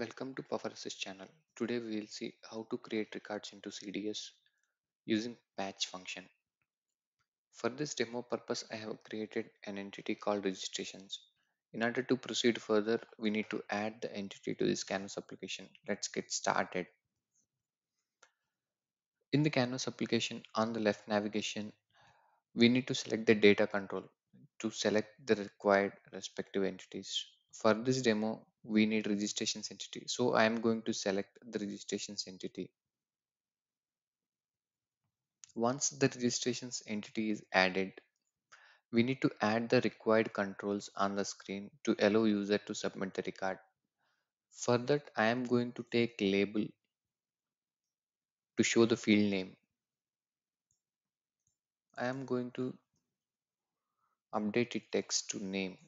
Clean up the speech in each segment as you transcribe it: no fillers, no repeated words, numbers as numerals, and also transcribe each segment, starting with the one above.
Welcome to Power Assist channel. Today we will see how to create records into CDS using patch function. For this demo purpose, I have created an entity called registrations. In order to proceed further, we need to add the entity to this Canvas application. Let's get started. In the Canvas application, on the left navigation, we need to select the data control to select the required respective entities. For this demo, we need registrations entity, so I am going to select the registrations entity. Once the registrations entity is added, we need to add the required controls on the screen to allow user to submit the record. For that, I am going to take label to show the field name. I am going to update it text to name.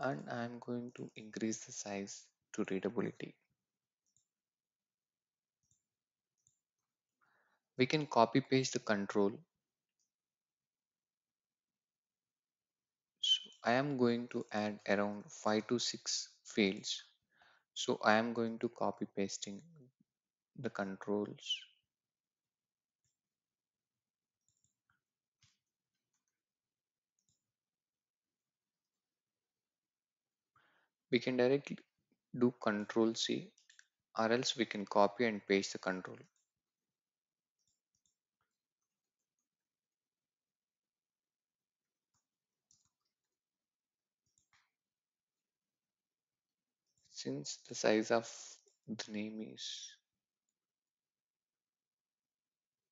And I am going to increase the size to readability. We can copy paste the control. So I am going to add around 5 to 6 fields. So I am going to copy pasting the controls. We can directly do Control C, or else we can copy and paste the control. Since the size of the name is,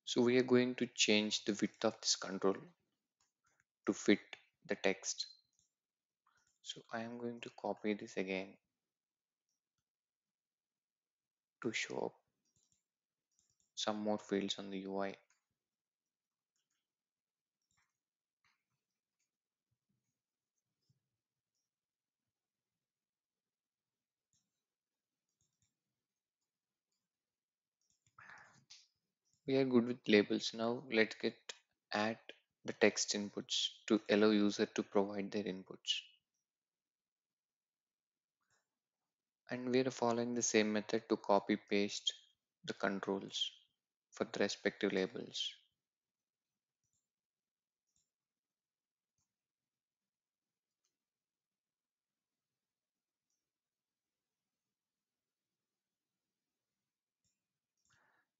so we are going to change the width of this control to fit the text. So I am going to copy this again to show up some more fields on the UI. We are good with labels. Now let's add the text inputs to allow user to provide their inputs. And we are following the same method to copy paste the controls for the respective labels.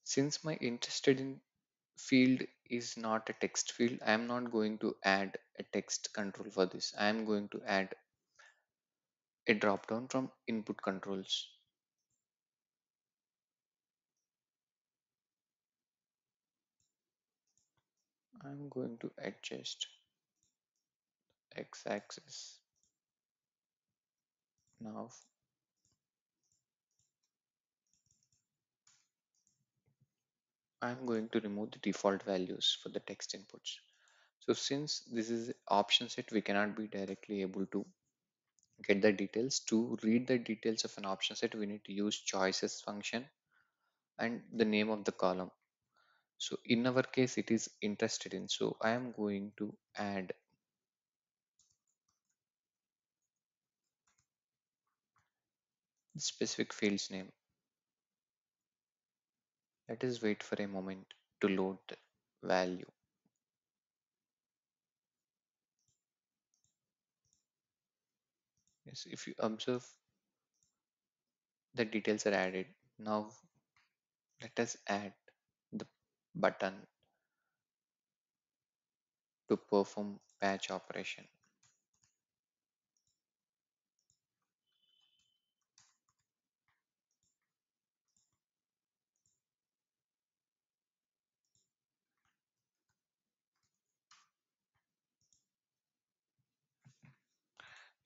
Since my interested in field is not a text field, I am not going to add a text control for this. I am going to add a drop down from input controls. I'm going to adjust x-axis. Now I'm going to remove the default values for the text inputs. So since this is option set, we cannot be directly able to get the details. To read the details of an option set, we need to use choices function and the name of the column. So in our case, it is interested in. So I am going to add the specific field's name. Let us wait for a moment to load the value. Yes, if you observe, the details are added. Now let us add the button to perform patch operation.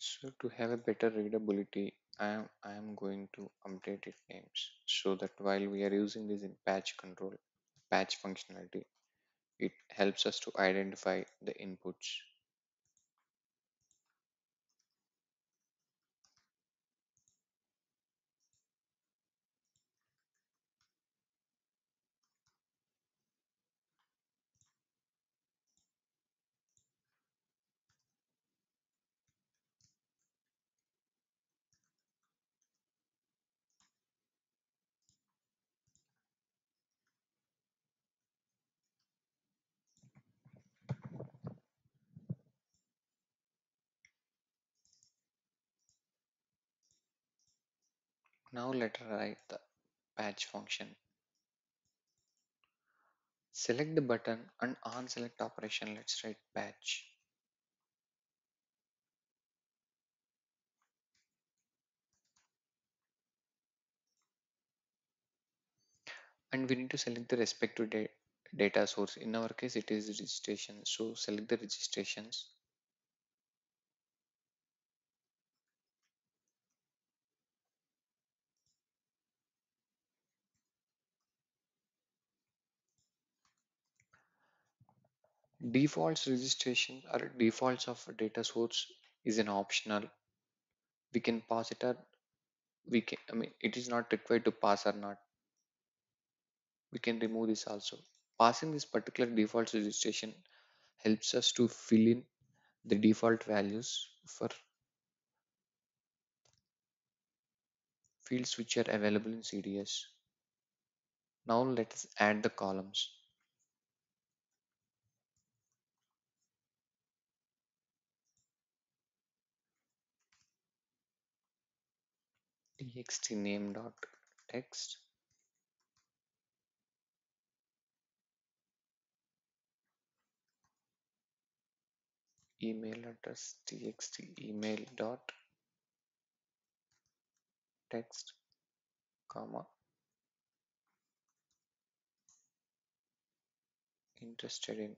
So to have a better readability, I am going to update its names so that while we are using this in patch control, patch functionality, it helps us to identify the inputs. Now let us write the patch function. Select the button and on select operation, let's write patch. And we need to select the respective data source. In our case, it is registration. So select the registrations. Defaults registration or defaults of data source is an optional. We can pass it or we can, it is not required to pass or not. We can remove this also. Passing this particular default registration helps us to fill in the default values for fields which are available in CDS. Now let us add the columns. Txt name dot text. Email address txt email dot text, comma, interested in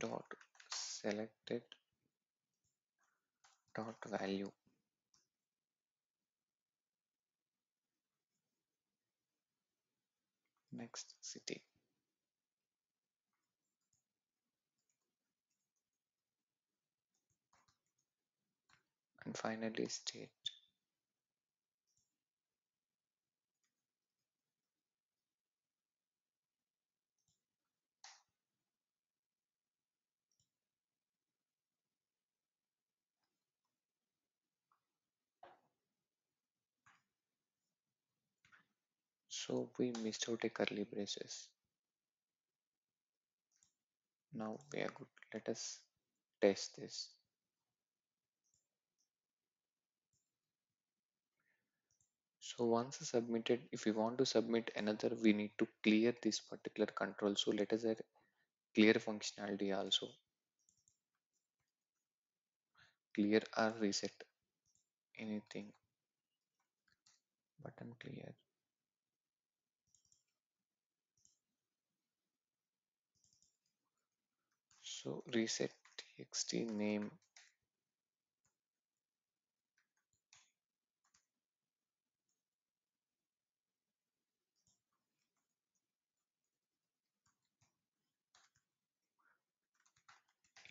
dot selected dot value. Next, city. And finally state. So we missed out a curly braces. Now we are good. Let us test this. So once submitted, if we want to submit another, we need to clear this particular control. So let us add clear functionality also. Clear or reset anything. Button clear. So reset txt name.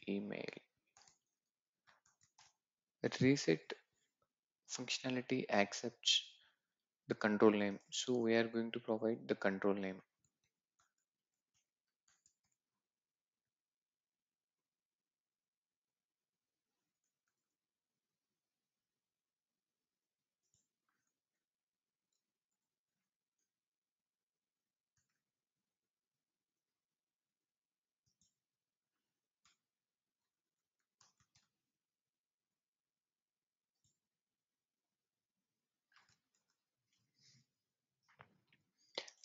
Email. That reset functionality accepts the control name, so we are going to provide the control name.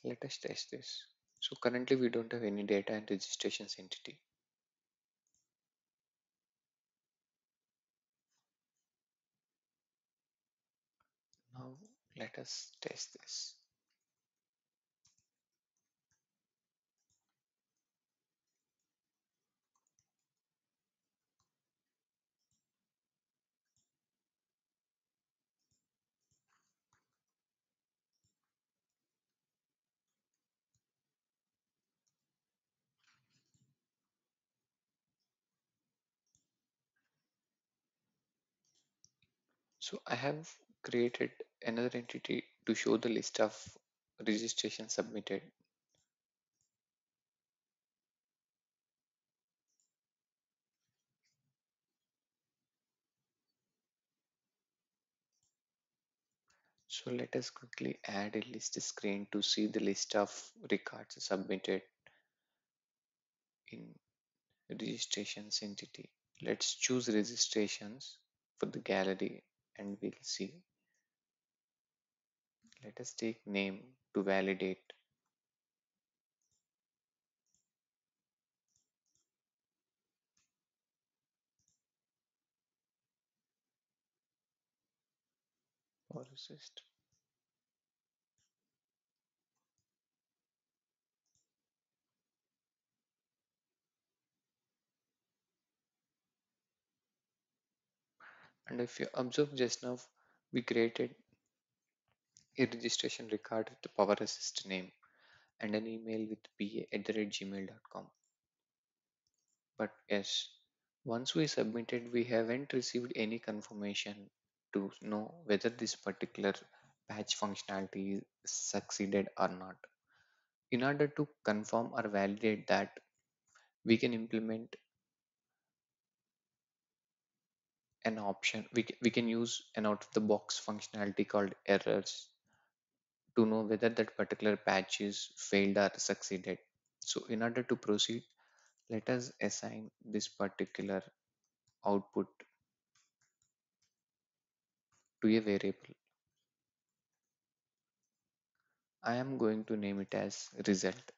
Let us test this. So currently we don't have any data and registrations entity. Now let us test this. So I have created another entity to show the list of registration submitted. So let us quickly add a list screen to see the list of records submitted in registrations entity. Let's choose registrations for the gallery, and we'll see. Let us take name to validate. Power Assist. And if you observe, just now we created a registration record with the Power Assist name and an email with pa@gmail.com. But yes, once we submitted, we haven't received any confirmation to know whether this particular patch functionality succeeded or not. In order to confirm or validate that, we can implement an option. We can use an out-of-the-box functionality called errors to know whether that particular patch is failed or succeeded. So in order to proceed, let us assign this particular output to a variable. I am going to name it as result.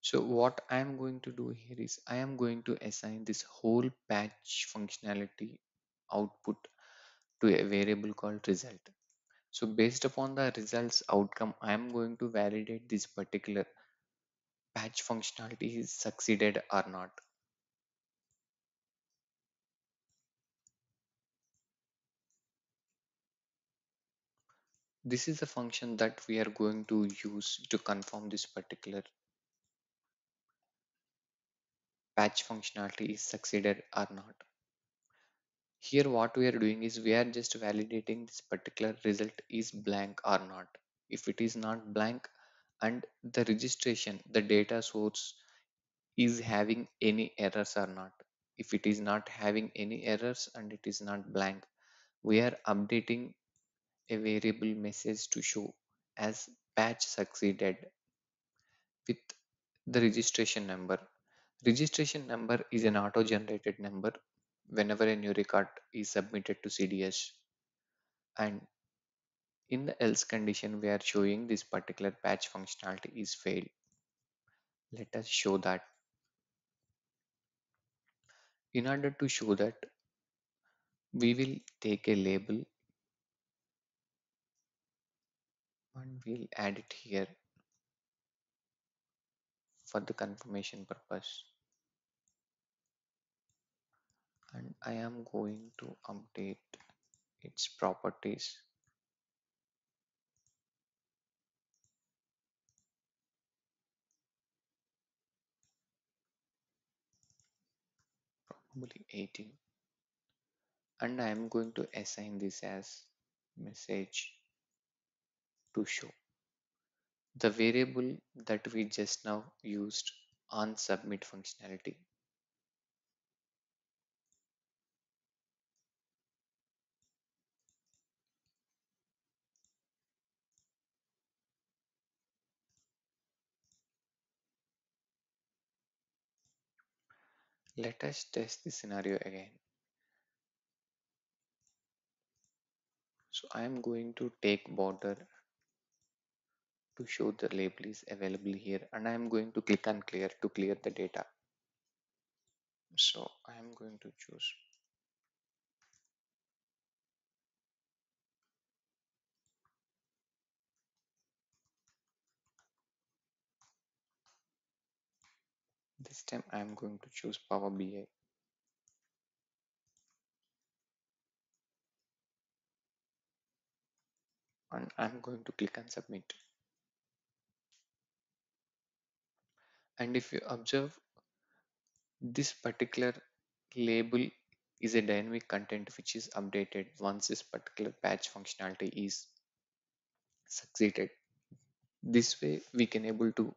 So what I am going to do here is I am going to assign this whole patch functionality output to a variable called result. So based upon the results outcome, I am going to validate this particular patch functionality is succeeded or not. This is a function that we are going to use to confirm this particular patch functionality is succeeded or not. Here what we are doing is we are just validating this particular result is blank or not. If it is not blank and the registration, the data source, is having any errors or not. If it is not having any errors and it is not blank, we are updating a variable message to show as patch succeeded with the registration number. Registration number is an auto-generated number whenever a new record is submitted to CDS, and in the else condition we are showing this particular patch functionality is failed. Let us show that. In order to show that, we will take a label and we'll add it here for the confirmation purpose. And I am going to update its properties. Probably 18. And I am going to assign this as message to show. The variable that we just now used on submit functionality. Let us test the scenario again. So I am going to take border to show the label is available here, and I am going to click on clear to clear the data. So I am going to choose this time I am going to choose Power BI. And I'm going to click on submit. And if you observe, this particular label is a dynamic content which is updated once this particular patch functionality is succeeded. This way we can able to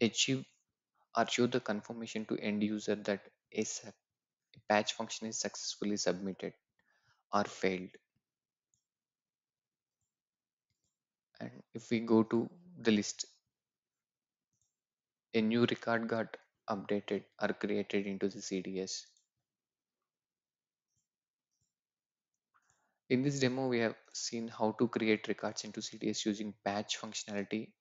achieve or show the confirmation to end user that a patch function is successfully submitted or failed. And if we go to the list, a new record got updated or created into the CDS. In this demo, we have seen how to create records into CDS using patch functionality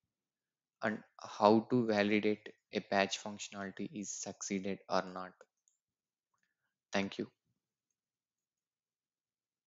and how to validate a patch functionality is succeeded or not. Thank you.